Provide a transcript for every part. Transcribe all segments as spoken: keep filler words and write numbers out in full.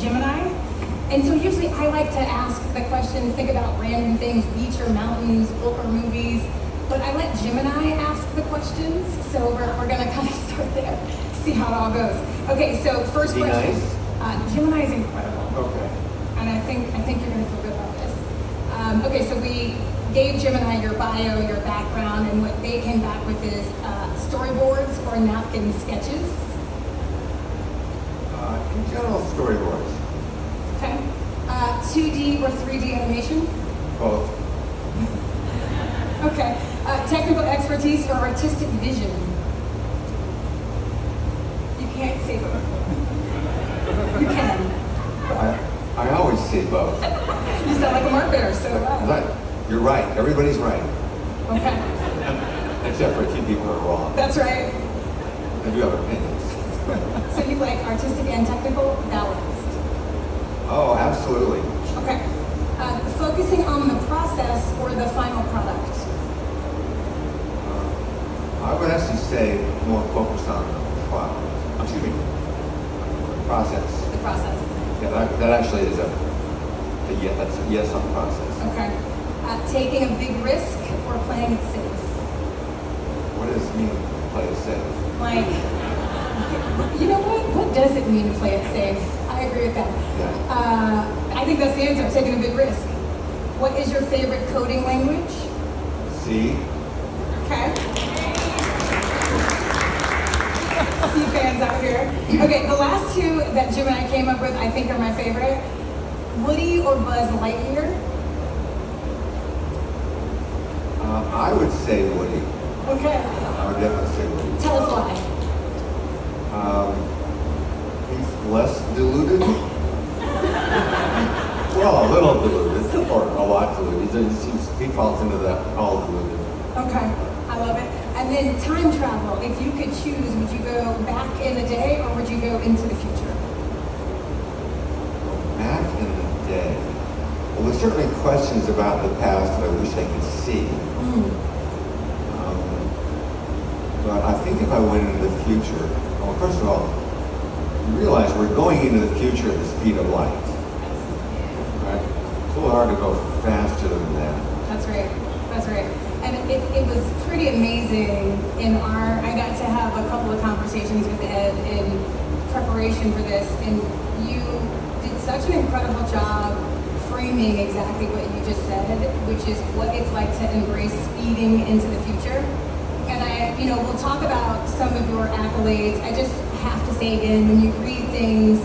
Gemini. And so usually I like to ask the questions, think about random things, beach or mountains, book or movies, but I let Gemini ask the questions, so we're, we're gonna kind of start there, see how it all goes. Okay, so first Be question. Nice. Uh, Gemini is incredible. Okay. And I think, I think you're gonna feel good about this. Um, okay, so we gave Gemini your bio, your background, and what they came back with is uh, storyboards or napkin sketches. Uh, in general, storyboards. Okay. Uh, two D or three D animation? Both. Okay. Uh, technical expertise or artistic vision? You can't say both. You can. I, I always say both. You sound like a marketer, so wow. But you're right. Everybody's right. Okay. Except for two people are wrong. That's right. I do have opinions. So you like artistic and technical balanced? Oh, absolutely. Okay. Uh, focusing on the process or the final product? Uh, I would actually say more focused on the product. Excuse me. The process. The process. Yeah, that, that actually is a, a yes. That's a yes on process. Okay. Uh, taking a big risk or playing it safe? What does it mean to play it safe? Like. You know what? What does it mean to play it safe? I agree with that. Yeah. Uh, I think that's the answer. Taking a big risk. What is your favorite coding language? C. Okay. C fans out here. Okay, the last two that Jim and I came up with, I think, are my favorite. Woody or Buzz Lightyear? Uh, I would say Woody. Okay. I would definitely say Woody. Tell us why. Um, he's less diluted. Well, a little diluted, or a lot diluted. He, seems, he falls into that all diluted. Okay, I love it. And then time travel. If you could choose, would you go back in the day, or would you go into the future? Back in the day. Well, there's certainly questions about the past that I wish I could see. Mm. Um, but I think if I went into the future, well, first of all, you realize we're going into the future at the speed of light. Right? It's a little hard to go faster than that. That's right. That's right. And it, it was pretty amazing in our, I got to have a couple of conversations with Ed in preparation for this, and you did such an incredible job framing exactly what you just said, which is what it's like to embrace speeding into the future. And I, you know, we'll talk about some of your accolades. I just have to say again, when you read things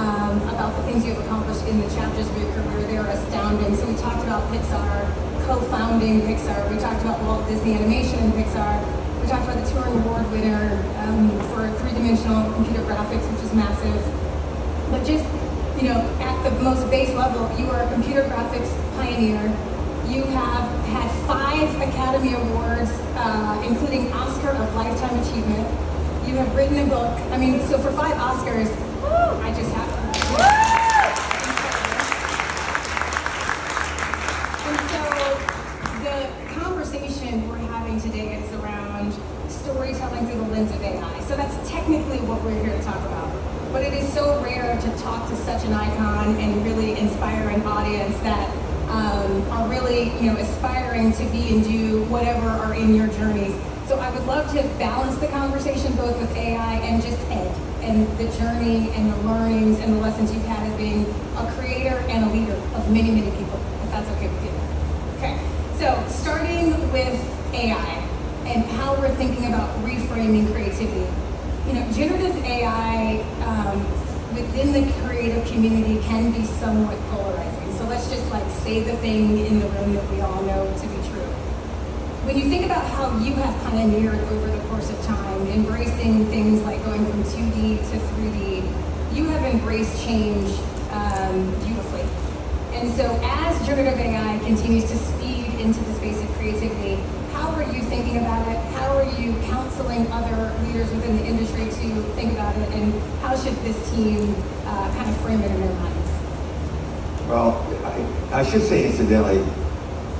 um, about the things you've accomplished in the chapters of your career, they are astounding. So we talked about Pixar, co-founding Pixar. We talked about Walt Disney Animation and Pixar. We talked about the Turing Award winner um, for three-dimensional computer graphics, which is massive. But just, you know, at the most base level, you are a computer graphics pioneer. You have had five Academy Awards, uh, including Oscar of Lifetime Achievement. You have written a book. I mean, so for five Oscars, woo, I just have to. And so the conversation we're having today is around storytelling through the lens of A I. So that's technically what we're here to talk about. But it is so rare to talk to such an icon and really inspire an audience that Um, are really, you know, aspiring to be and do whatever are in your journeys. So I would love to balance the conversation both with A I and just Ed, and the journey and the learnings and the lessons you've had as being a creator and a leader of many, many people, if that's okay with you. Okay, so starting with A I and how we're thinking about reframing creativity. You know, generative A I um, within the creative community can be somewhat polarizing. So let's just like say the thing in the room that we all know to be true. When you think about how you have pioneered over the course of time, embracing things like going from two D to three D, you have embraced change um, beautifully. And so as generative A I continues to speed into the space of creativity, how are you thinking about it? How are you counseling other leaders within the industry to think about it? And how should this team uh, kind of frame it in their mind? Well, I, I should say, incidentally,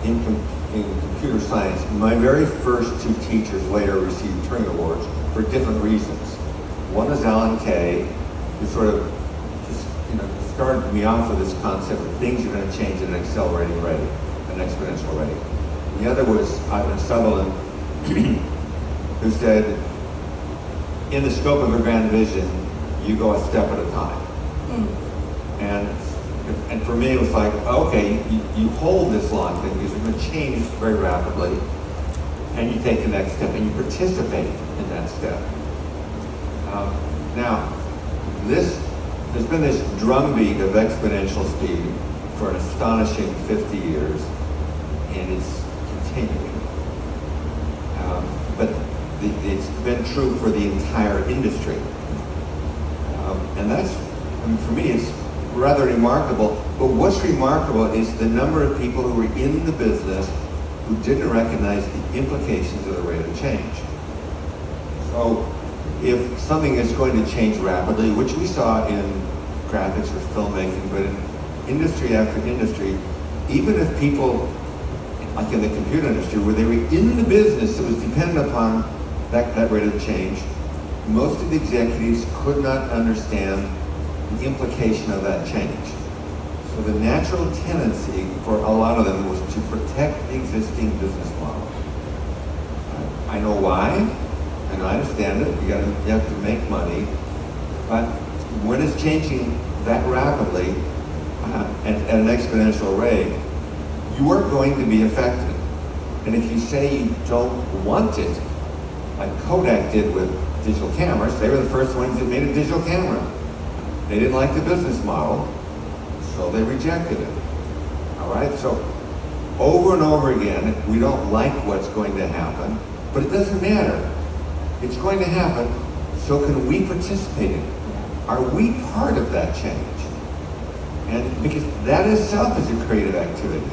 in, com in computer science, my very first two teachers later received Turing Awards for different reasons. One is Alan Kay, who sort of just you know, started to be on for this concept of things are going to change at an accelerating rate, an exponential rate. And the other was Ivan Sutherland, who said, in the scope of your grand vision, you go a step at a time. Mm. And, and for me, it was like, okay, you, you hold this long thing because you're going to change very rapidly, and you take the next step, and you participate in that step. Um, now, this, there's been this drumbeat of exponential speed for an astonishing fifty years, and it's continuing. Um, but the, it's been true for the entire industry. Um, and that's, I mean, for me, it's rather remarkable. But what's remarkable is the number of people who are in the business who didn't recognize the implications of the rate of change. So, if something is going to change rapidly, which we saw in graphics or filmmaking, but in industry after industry, even if people, like in the computer industry, where they were in the business, it was dependent upon that, that rate of change, most of the executives could not understand the implication of that change. So the natural tendency for a lot of them was to protect the existing business model. I know why. And I understand it, you, gotta, you have to make money, but when it's changing that rapidly, uh, at, at an exponential rate, you are going to be affected. And if you say you don't want it, like Kodak did with digital cameras, they were the first ones that made a digital camera. They didn't like the business model, so they rejected it. All right, so over and over again, we don't like what's going to happen, but it doesn't matter. It's going to happen, so can we participate in it? Are we part of that change? And because that itself is a creative activity.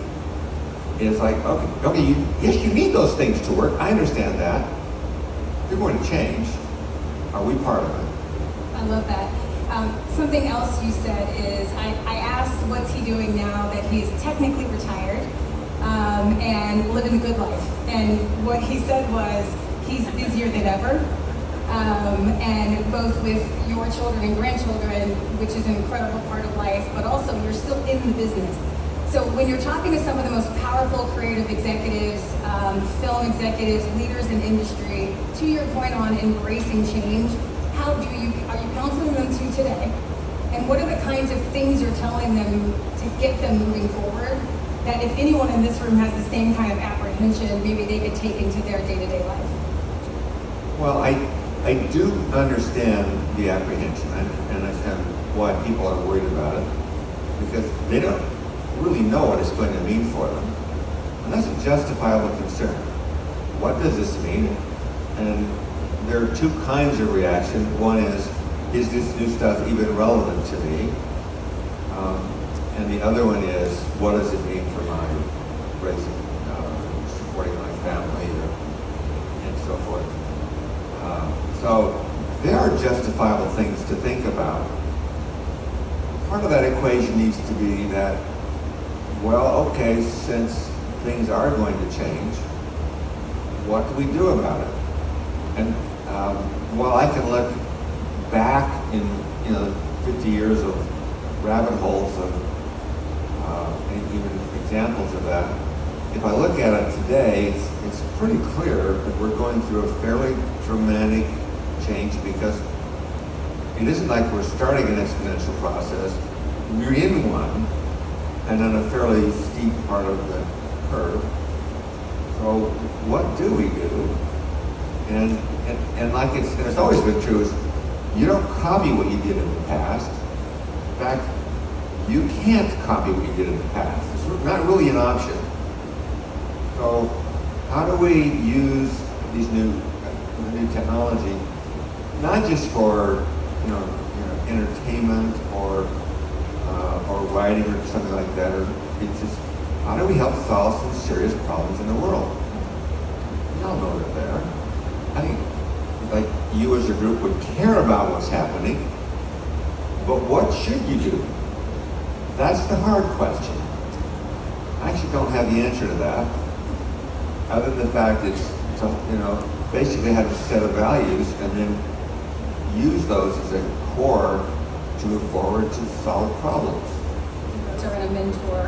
It's like, okay, okay, you, yes, you need those things to work. I understand that. You're going to change. Are we part of it? I love that. Um, something else you said is, I, I asked what's he doing now that he is technically retired um, and living a good life. And what he said was, he's busier than ever, um, and both with your children and grandchildren, which is an incredible part of life, but also you're still in the business. So when you're talking to some of the most powerful creative executives, um, film executives, leaders in industry, to your point on embracing change, how do you, are you counseling them to today? And what are the kinds of things you're telling them to get them moving forward, that if anyone in this room has the same kind of apprehension, maybe they could take into their day-to-day life? Well, I, I do understand the apprehension, and I understand why people are worried about it, because they don't really know what it's going to mean for them. And that's a justifiable concern. What does this mean? And there are two kinds of reaction. One is, is this new stuff even relevant to me? Um, and the other one is, what does it mean for my raising, uh, supporting my family, or, and so forth. So there are justifiable things to think about. Part of that equation needs to be that, well, okay, since things are going to change, what do we do about it? And um, while I can look back in, you know, fifty years of rabbit holes of, uh, and even examples of that, if I look at it today, it's, it's pretty clear that we're going through a fairly dramatic change, because it isn't like we're starting an exponential process. We're in one, and on a fairly steep part of the curve. So what do we do? And, and, and like it's, it's always been true, is you don't copy what you did in the past. In fact, you can't copy what you did in the past. It's not really an option. So how do we use these new new technology, not just for you know, you know entertainment or uh, or writing or something like that, or it's just how do we help solve some serious problems in the world? We all know they're there. I think like you as a group would care about what's happening, but what should you do? That's the hard question. I actually don't have the answer to that, other than the fact that it's you know. basically have a set of values and then use those as a core to move forward to solve problems. Mentor and a mentor,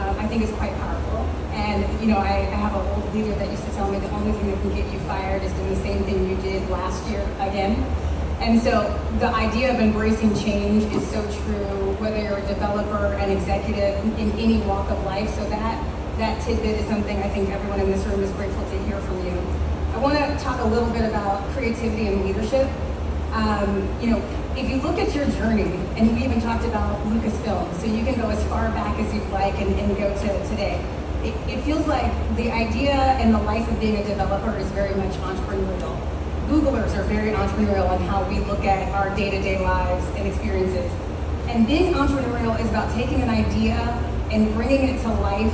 um, I think, is quite powerful. And you know, I, I have an old leader that used to tell me the only thing that can get you fired is doing the same thing you did last year again. And so the idea of embracing change is so true, whether you're a developer, an executive, in any walk of life. So that, that tidbit is something I think everyone in this room is grateful to hear from you. I want to talk a little bit about creativity and leadership. Um, you know, if you look at your journey, and we even talked about Lucasfilm, so you can go as far back as you'd like and, and go to today. It, it feels like the idea and the life of being a developer is very much entrepreneurial. Googlers are very entrepreneurial in how we look at our day-to-day lives and experiences. And being entrepreneurial is about taking an idea and bringing it to life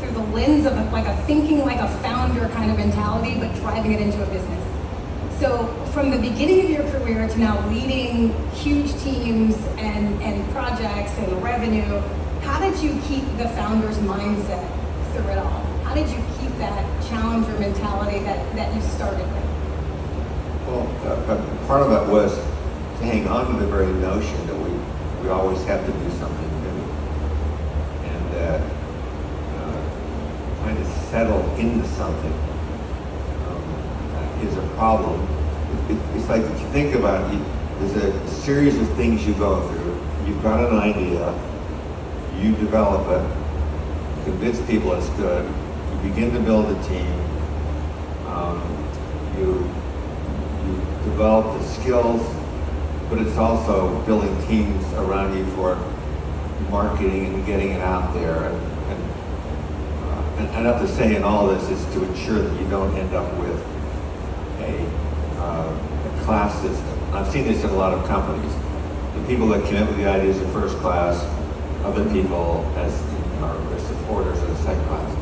through the lens of a, like a thinking like a founder kind of mentality, but driving it into a business. So from the beginning of your career to now leading huge teams and, and projects and revenue, how did you keep the founder's mindset through it all? How did you keep that challenger mentality that, that you started with? Well, uh, part of that was to hang on to the very notion that we, we always have to do something new. And uh, uh, trying to settle into something um, is a problem. It, it, it's like, if you think about it, you, there's a series of things you go through. You've got an idea, you develop it, you convince people it's good, you begin to build a team, um, you develop the skills, but it's also building teams around you for marketing and getting it out there. And, and, uh, and enough to say in all this is to ensure that you don't end up with a, uh, a class system. I've seen this in a lot of companies. The people that came up with the ideas in first class, other people as our supporters in the second class.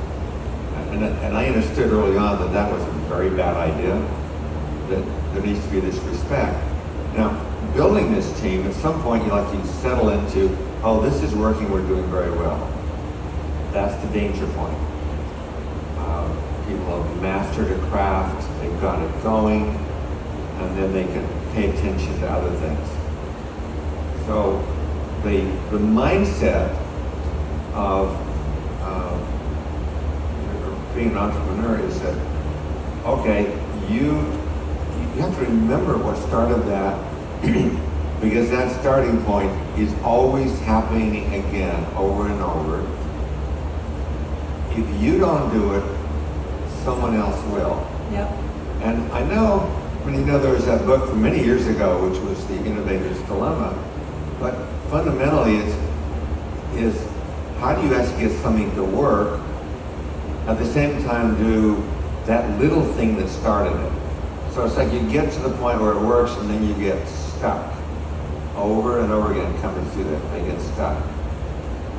And, and I understood early on that that was a very bad idea. That there needs to be this respect. Now, building this team, at some point you like you settle into, oh, this is working, we're doing very well. That's the danger point. Um, people have mastered a craft, they've got it going, and then they can pay attention to other things. So the, the mindset of uh, being an entrepreneur is that, okay, you You have to remember what started that, because that starting point is always happening again, over and over. If you don't do it, someone else will. Yep. And I know, I mean, you know, there was that book from many years ago, which was the Innovator's Dilemma. But fundamentally, it's is how do you actually get something to work at the same time do that little thing that started it. So it's like you get to the point where it works and then you get stuck. Over and over again, coming through that, I get stuck.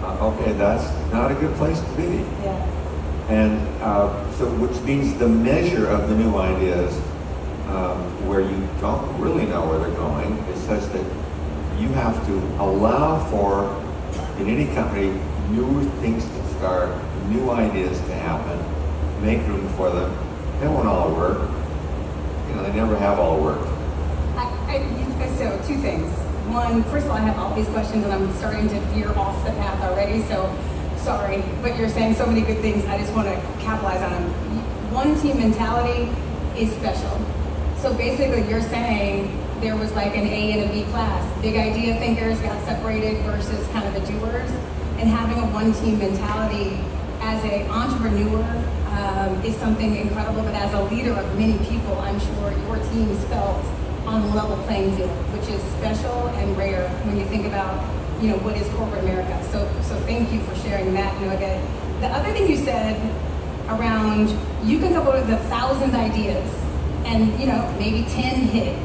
Uh, okay, that's not a good place to be. Yeah. And uh, so, which means the measure of the new ideas, um, where you don't really know where they're going, is such that you have to allow for, in any company, new things to start, new ideas to happen, make room for them. They won't all work. You know, they never have all worked. I, I, so, two things. One, first of all, I have all these questions and I'm starting to veer off the path already, so sorry, but you're saying so many good things, I just want to capitalize on them. One team mentality is special. So basically you're saying there was like an A and a B class. Big idea thinkers got separated versus kind of the doers, and having a one team mentality as an entrepreneur Um, is something incredible, but as a leader of many people, I'm sure your teams felt on a level playing field, which is special and rare when you think about, you know, what is corporate America. So, so thank you for sharing that nugget. The other thing you said around, you can come up with a thousand ideas and, you know, maybe ten hit,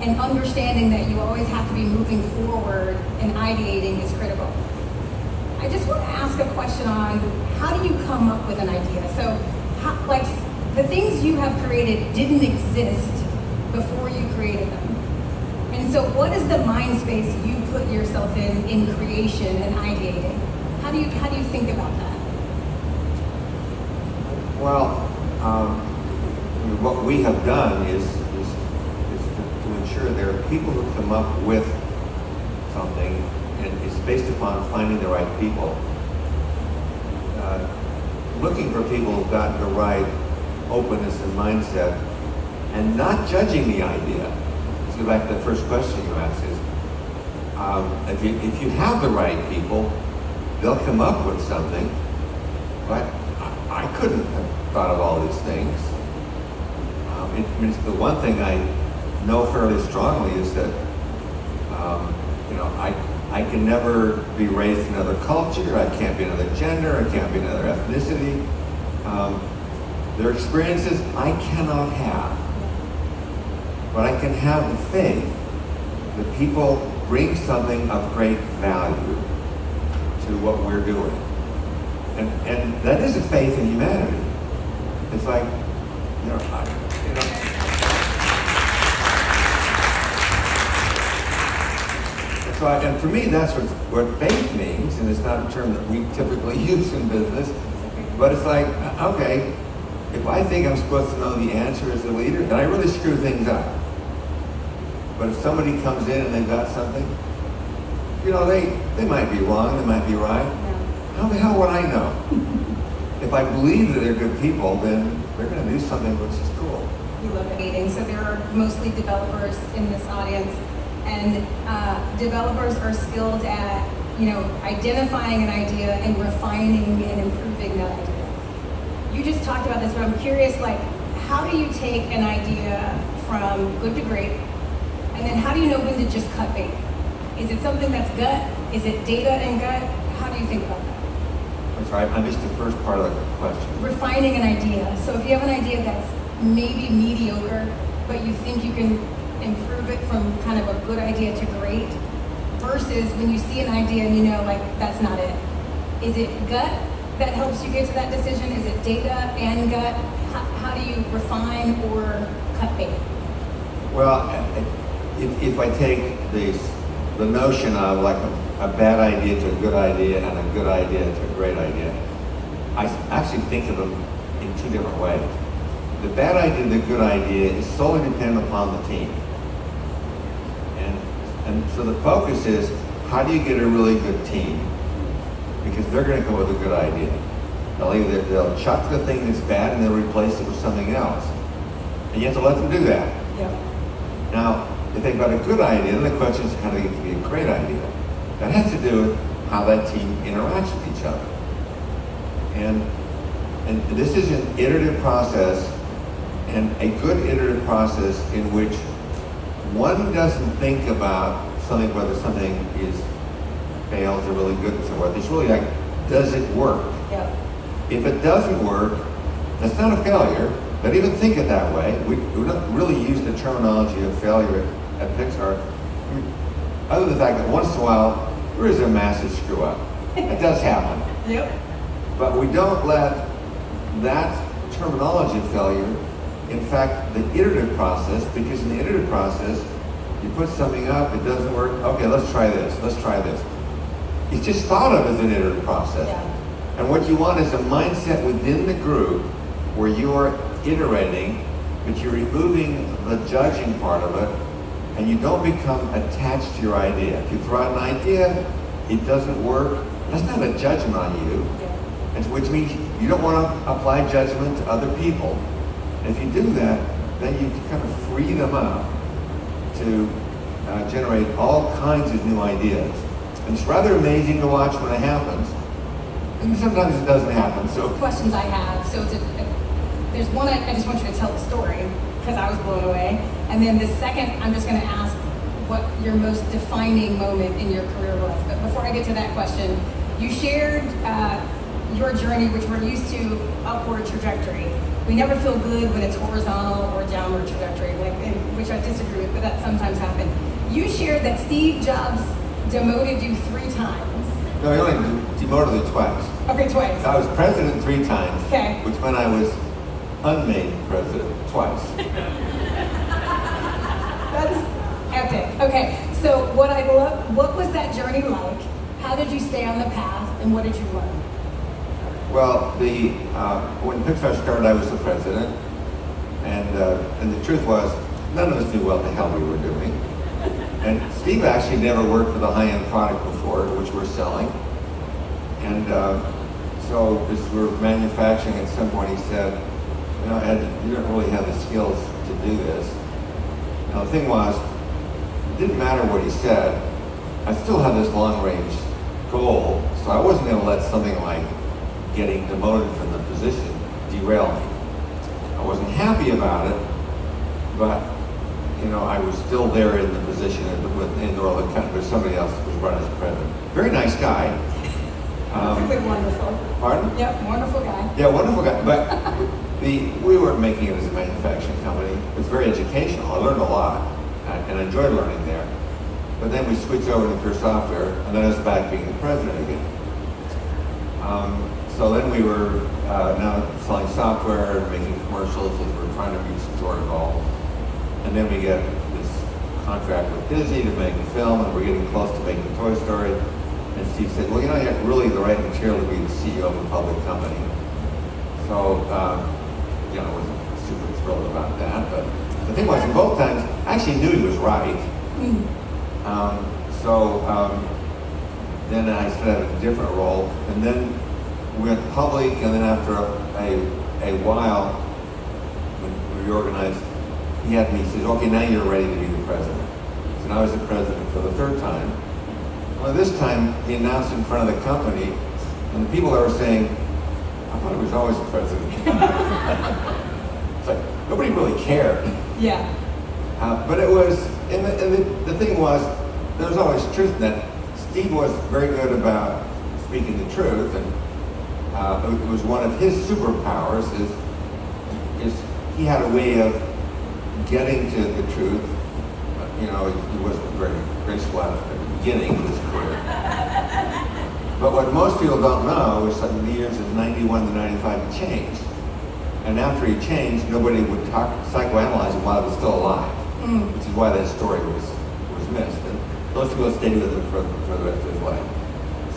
and understanding that you always have to be moving forward and ideating is critical. I just want to ask a question on how do you come up with an idea? So, how, like, the things you have created didn't exist before you created them. And so what is the mind space you put yourself in in creation and ideating? How do you, how do you think about that? Well, um, what we have done is, is, is to, to ensure there are people who come up with something, and it's based upon finding the right people. Uh, looking for people who've got the right openness and mindset, and not judging the idea. Let's go back to the first question you asked is, um, if, you, if you have the right people, they'll come up with something, but I, I couldn't have thought of all these things. Um, it, it's the one thing I know fairly strongly is that um, you know, I, I can never be raised in another culture, I can't be another gender, I can't be another ethnicity. Um, there are experiences I cannot have, but I can have the faith that people bring something of great value to what we're doing. And, and that is a faith in humanity. It's like, you know, I, you know So I, and for me, that's what, what faith means, and it's not a term that we typically use in business, but it's like, okay, if I think I'm supposed to know the answer as a leader, then I really screw things up. But if somebody comes in and they've got something, you know, they, they might be wrong, they might be right. Yeah. How the hell would I know? If I believe that they're good people, then they're going to do something which is cool. You love meeting, so there are mostly developers in this audience. And uh, developers are skilled at, you know, identifying an idea and refining and improving that idea. You just talked about this, but I'm curious, like, how do you take an idea from good to great, and then how do you know when to just cut bait? Is it something that's gut? Is it data and gut? How do you think about that? I'm sorry, I missed the first part of the question. Refining an idea. So if you have an idea that's maybe mediocre, but you think you can improve it from kind of a good idea to great, versus when you see an idea and you know, like, that's not it. Is it gut that helps you get to that decision? Is it data and gut? How, how do you refine or cut bait? Well, if, if I take these, the notion of like a, a bad idea to a good idea and a good idea to a great idea, I actually think of them in two different ways. The bad idea, the good idea is solely dependent upon the team. And so the focus is, how do you get a really good team? Because they're going to come with a good idea. They'll either they'll chuck the thing that's bad and they'll replace it with something else. And you have to let them do that. Yeah. Now, if they've got a good idea, then the question is, how do they get to be a great idea? That has to do with how that team interacts with each other. And, and this is an iterative process, and a good iterative process in which one doesn't think about something, whether something is fails or really good and so forth. It's really like, does it work? Yeah. If it doesn't work, that's not a failure. Don't even think it that way. We, we don't really use the terminology of failure at, at Pixar, other than the fact that once in a while, there is a massive screw up. It does happen. Yep. But we don't let that terminology of failure, in fact, the iterative process, because in the iterative process, you put something up, it doesn't work, okay, let's try this, let's try this. It's just thought of as an iterative process. Yeah. And what you want is a mindset within the group where you are iterating, but you're removing the judging part of it, and you don't become attached to your idea. If you throw out an idea, it doesn't work, that's not a judgment on you, yeah. Which means you don't want to apply judgment to other people. If you do that, then you kind of free them up to uh, generate all kinds of new ideas. And it's rather amazing to watch when it happens. And sometimes it doesn't happen, so. Questions I have, so it's a, a, there's one, I, I just want you to tell the story, because I was blown away. And then the second, I'm just gonna ask what your most defining moment in your career was. But before I get to that question, you shared uh, your journey, which we're used to, upward trajectory. We never feel good when it's horizontal or downward trajectory, like, which I disagree with, but that sometimes happens. You shared that Steve Jobs demoted you three times. No, he only demoted me twice. Okay, twice. I was president three times, okay. Which when I was unmade president twice. That is epic. Okay, so what I love, what was that journey like? How did you stay on the path, and what did you learn? Well, the, uh, when Pixar started, I was the president, and, uh, and the truth was, none of us knew what the hell we were doing. And Steve actually never worked for the high-end product before, which we're selling. And uh, so as we were manufacturing, at some point he said, you know, Ed, you don't really have the skills to do this. Now the thing was, it didn't matter what he said, I still had this long-range goal, so I wasn't going to let something like getting demoted from the position derail me. I wasn't happy about it, but you know, I was still there in the position in the role of somebody else who was running as president. Very nice guy. Um, Perfectly wonderful. Pardon? Yep, wonderful guy. Yeah, wonderful guy. But the, we weren't making it as a manufacturing company. It was very educational. I learned a lot, and I enjoyed learning there. But then we switched over to Pure Software, and then I was back being the president again. Um, so then we were uh, now selling software and making commercials as we were trying to reach the sort of goal. And then we get this contract with Disney to make a film, and we're getting close to making Toy Story. And Steve said, well, you know, you have really the right material to be the C E O of a public company. So, um, you know, I wasn't super thrilled about that. But the thing was, both times, I actually knew he was right. Mm-hmm. um, so um, then I started a different role. And then we went public, and then after a, a, a while, we reorganized. He had me, he says, okay, now you're ready to be the president. So now I was the president for the third time. Well, this time, he announced in front of the company, and the people that were saying, I thought it was always the president. It's like, nobody really cared. Yeah. Uh, but it was, and, the, and the, the thing was, there was always truth in that. Steve was very good about speaking the truth, and uh, it was one of his superpowers, is, is he had a way of getting to the truth. You know, he wasn't very graceful at the beginning of his career. But what most people don't know is that in the years of ninety-one to ninety-five, he changed. And after he changed, nobody would talk, psychoanalyze him while he was still alive, mm. which is why that story was, was missed. And most people stayed with him for, for the rest of his life.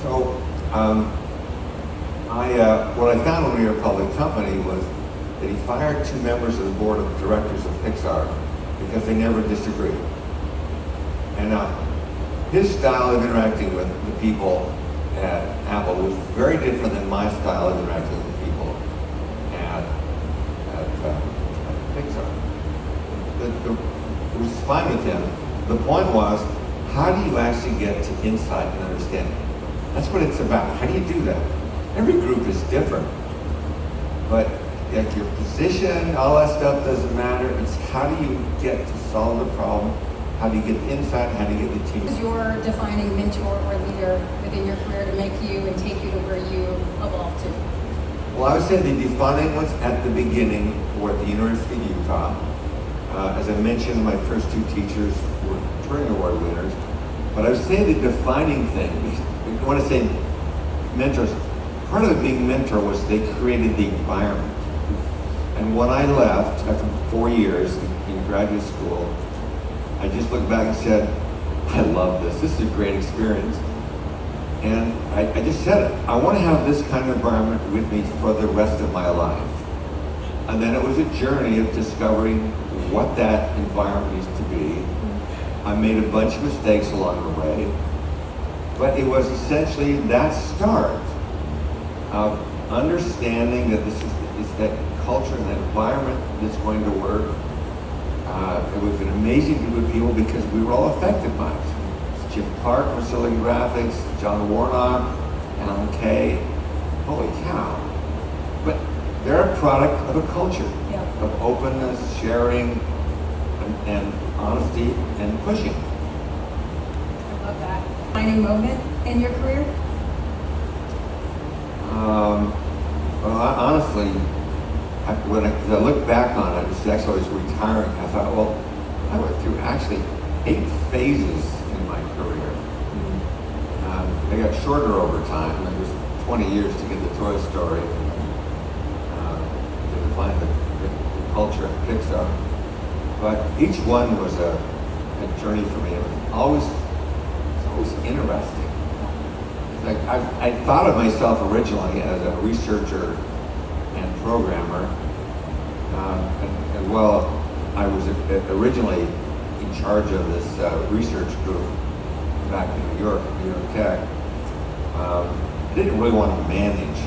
So, um, I, uh, what I found when we were a public company was that he fired two members of the board of directors of Pixar because they never disagreed. And uh, his style of interacting with the people at Apple was very different than my style of interacting with people at, at, uh, at Pixar. The, the, it was fine with him. The point was, how do you actually get to insight and understanding? That's what it's about. How do you do that? Every group is different, but like your position, all that stuff doesn't matter. It's how do you get to solve the problem? How do you get the insight? How do you get the team? Is your defining mentor or leader within your career to make you and take you to where you evolved to? Well, I would say the defining ones at the beginning were at the University of Utah. Uh, as I mentioned, my first two teachers were Turing Award winners. But I would say the defining thing, I want to say mentors, part of being mentor was they created the environment. And when I left, after four years in graduate school, I just looked back and said, I love this. This is a great experience. And I, I just said it. I want to have this kind of environment with me for the rest of my life. And then it was a journey of discovering what that environment needs to be. I made a bunch of mistakes along the way. But it was essentially that start of understanding that this is, is that culture and the environment that's going to work. Uh, it was an amazing group of people because we were all affected by it. It's Jim Clark from Silicon Graphics, John Warnock, Alan Kay. Holy cow. But they're a product of a culture, yeah, of openness, sharing, and, and honesty, and pushing. I love that. Defining moment in your career? Um, well, I, honestly, I, when I, I look back on it, it's actually I was retiring. I thought, well, I went through actually eight phases in my career. Mm-hmm. um, they got shorter over time. It was twenty years to get the Toy Story, uh, to define the, the, the culture at Pixar. But each one was a, a journey for me. It was always, it was always interesting. Like I, I thought of myself originally as a researcher and programmer, um, and, and while I was originally in in charge of this uh, research group back in New York, New York Tech, um, I didn't really want to manage.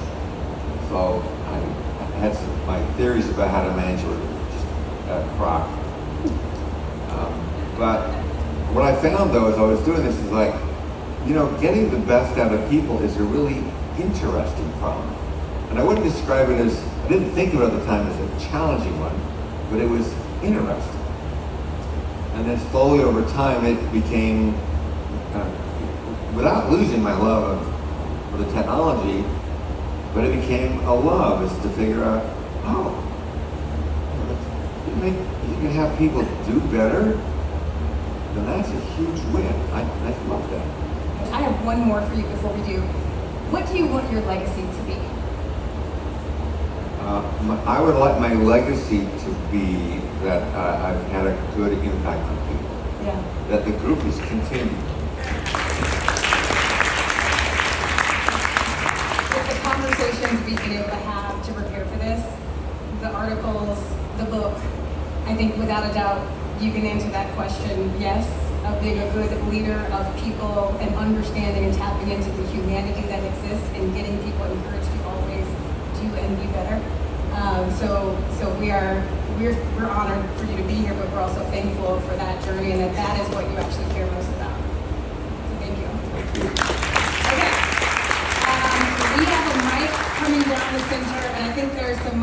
So I, I had some, my theories about how to manage were just uh, crock. Um, but what I found though, as I was doing this, is like, you know, getting the best out of people is a really interesting problem. And I wouldn't describe it as, I didn't think of it at the time as a challenging one, but it was interesting. And then slowly over time, it became, uh, without losing my love of, of the technology, but it became a love, is to figure out, oh, you can, make, you can have people do better, then that's a huge win. I, I love that. I have one more for you before we do. What do you want your legacy to be? Uh, my, I would like my legacy to be that uh, I've had a good impact on people. Yeah. That the group is continuing. With the conversations we've been able to have to prepare for this, the articles, the book, I think without a doubt you can answer that question, yes, of being a good leader of people and understanding and tapping into the humanity that exists and getting people encouraged to always do and be better. Um, so, so we are we're we're honored for you to be here, but we're also thankful for that journey and that that is what